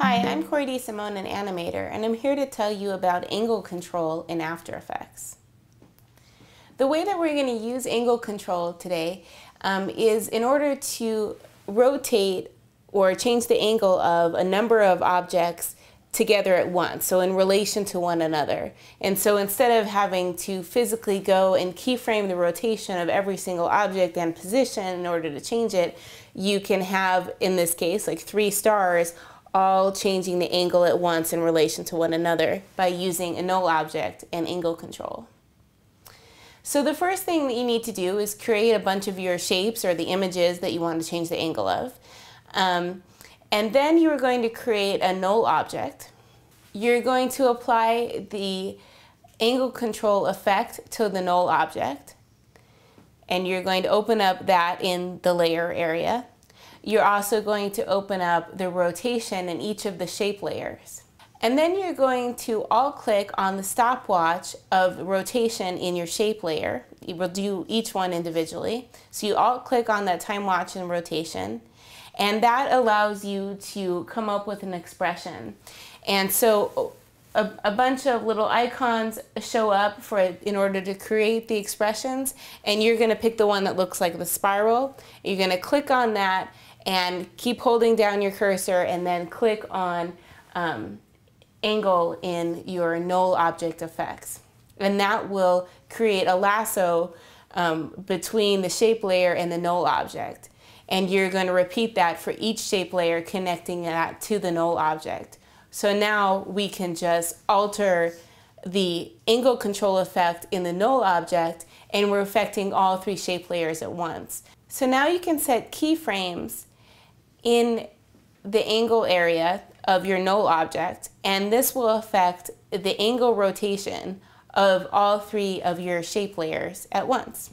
Hi, I'm Cori DiSimone, an animator, and I'm here to tell you about angle control in After Effects. The way that we're going to use angle control today is in order to rotate or change the angle of a number of objects together at once, so in relation to one another. And so instead of having to physically go and keyframe the rotation of every single object and position in order to change it, you can have, in this case, like three stars all changing the angle at once in relation to one another by using a null object and angle control. So the first thing that you need to do is create a bunch of your shapes or the images that you want to change the angle of. And then you are going to create a null object. You're going to apply the angle control effect to the null object. And you're going to open up that in the layer area. You're also going to open up the rotation in each of the shape layers. And then you're going to alt-click on the stopwatch of rotation in your shape layer. You will do each one individually. So you alt-click on that time watch and rotation, and that allows you to come up with an expression. And so a bunch of little icons show up in order to create the expressions, and you're going to pick the one that looks like the spiral. You're going to click on that and keep holding down your cursor, and then click on angle in your null object effects. And that will create a lasso between the shape layer and the null object. And you're going to repeat that for each shape layer, connecting that to the null object. So now we can just alter the angle control effect in the null object, and we're affecting all three shape layers at once. So now you can set keyframes in the angle area of your null object, and this will affect the angle rotation of all three of your shape layers at once.